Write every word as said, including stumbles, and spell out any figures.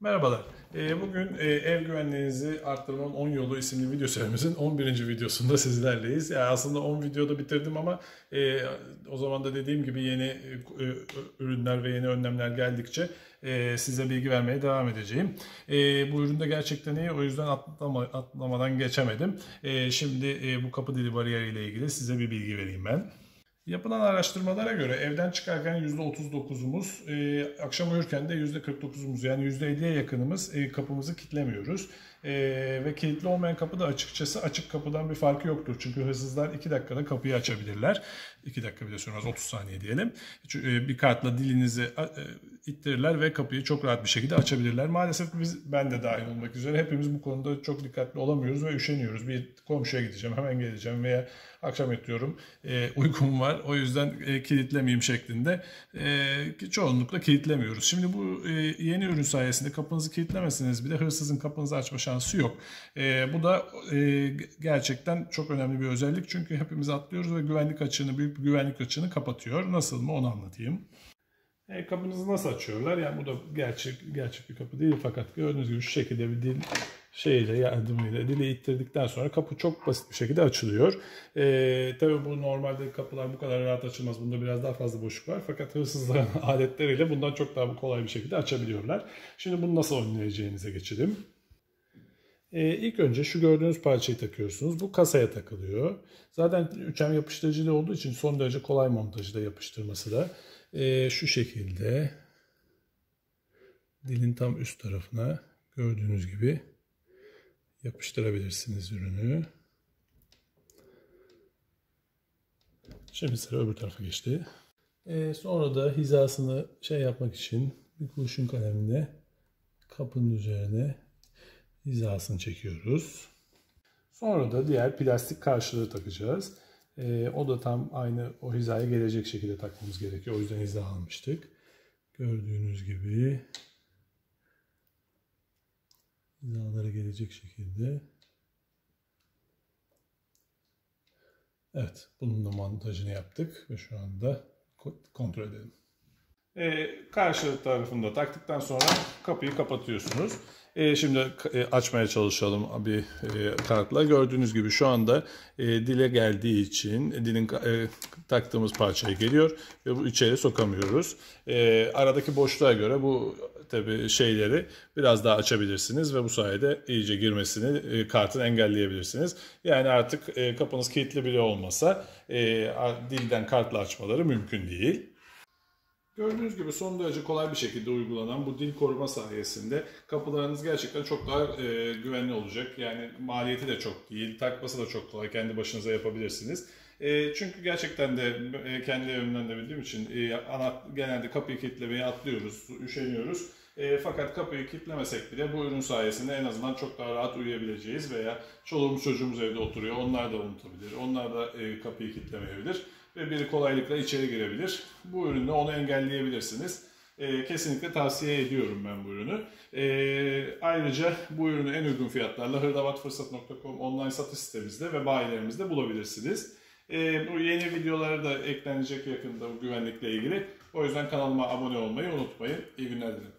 Merhabalar. Bugün ev güvenliğinizi arttırmanın on yolu isimli video serimizin on birinci videosunda sizlerleyiz. Yani aslında on videoda bitirdim ama o zaman da dediğim gibi yeni ürünler ve yeni önlemler geldikçe size bilgi vermeye devam edeceğim. Bu üründe gerçekten iyi, o yüzden atlama, atlamadan geçemedim. Şimdi bu kapı dili bariyeri ile ilgili size bir bilgi vereyim ben. Yapılan araştırmalara göre evden çıkarken yüzde otuz dokuzumuz, e, akşam uyurken de yüzde kırk dokuzumuz, yani yüzde elliye yakınımız e, kapımızı kilitlemiyoruz. E, ve kilitli olmayan kapı da açıkçası açık kapıdan bir farkı yoktur. Çünkü hırsızlar iki dakikada kapıyı açabilirler. iki dakika bile sürmez, otuz saniye diyelim. E, bir kartla dilinizi e, ittirirler ve kapıyı çok rahat bir şekilde açabilirler. Maalesef biz, ben de dahil olmak üzere, hepimiz bu konuda çok dikkatli olamıyoruz ve üşeniyoruz. Bir komşuya gideceğim, hemen geleceğim veya akşam yatıyorum, e, uykum var. O yüzden e, kilitlemeyeyim şeklinde e, çoğunlukla kilitlemiyoruz. Şimdi bu e, yeni ürün sayesinde kapınızı kilitlemeseniz bile hırsızın kapınızı açma şansı yok. E, bu da e, gerçekten çok önemli bir özellik. Çünkü hepimiz atlıyoruz ve güvenlik açığını, büyük bir güvenlik açığını kapatıyor. Nasıl mı, onu anlatayım. E, kapınızı nasıl açıyorlar? Yani bu da gerçek gerçek bir kapı değil, fakat gördüğünüz gibi şu şekilde bir dil şeyle, yardımıyla dili ittirdikten sonra kapı çok basit bir şekilde açılıyor. Ee, tabii bu normalde kapılar bu kadar rahat açılmaz. Bunda biraz daha fazla boşluk var. Fakat hırsızların aletleriyle bundan çok daha kolay bir şekilde açabiliyorlar. Şimdi bunu nasıl önleyeceğinize geçelim. Ee, ilk önce şu gördüğünüz parçayı takıyorsunuz. Bu kasaya takılıyor. Zaten üç M yapıştırıcılı olduğu için son derece kolay montajı da, yapıştırması da. Ee, şu şekilde dilin tam üst tarafına gördüğünüz gibi yapıştırabilirsiniz ürünü. Şimdi sıra öbür tarafa geçti. Ee, sonra da hizasını şey yapmak için bir kurşun kalemle kapının üzerine hizasını çekiyoruz. Sonra da diğer plastik karşılığı takacağız. Ee, o da tam aynı o hizaya gelecek şekilde takmamız gerekiyor. O yüzden hiza almıştık. Gördüğünüz gibi hizalara gelecek şekilde. Evet, bunun da montajını yaptık ve şu anda kontrol edelim. E, karşı tarafında taktıktan sonra kapıyı kapatıyorsunuz. E, şimdi e, açmaya çalışalım bir e, kartla. Gördüğünüz gibi şu anda e, dile geldiği için e, dilin e, taktığımız parçaya geliyor ve bu içeri sokamıyoruz. E, aradaki boşluğa göre bu tabii şeyleri biraz daha açabilirsiniz ve bu sayede iyice girmesini e, kartın engelleyebilirsiniz. Yani artık e, kapınız kilitli bile olmasa e, dilden kartla açmaları mümkün değil. Gördüğünüz gibi son derece kolay bir şekilde uygulanan bu dil koruma sayesinde kapılarınız gerçekten çok daha e, güvenli olacak. Yani maliyeti de çok değil, takması da çok kolay, kendi başınıza yapabilirsiniz. E, çünkü gerçekten de e, kendi evimden de bildiğim için e, ana, genelde kapıyı kilitlemeye atlıyoruz, üşeniyoruz. E, fakat kapıyı kilitlemesek bile bu ürün sayesinde en azından çok daha rahat uyuyabileceğiz veya çoluğumuz çocuğumuz evde oturuyor, onlar da unutabilir, onlar da e, kapıyı kilitlemeyebilir ve biri kolaylıkla içeri girebilir. Bu ürünle onu engelleyebilirsiniz. E, kesinlikle tavsiye ediyorum ben bu ürünü. E, ayrıca bu ürünü en uygun fiyatlarla hırdavatfırsat nokta com online satış sitemizde ve bayilerimizde bulabilirsiniz. E, bu yeni videolara da eklenecek yakında bu güvenlikle ilgili. O yüzden kanalıma abone olmayı unutmayın. İyi günler dilerim.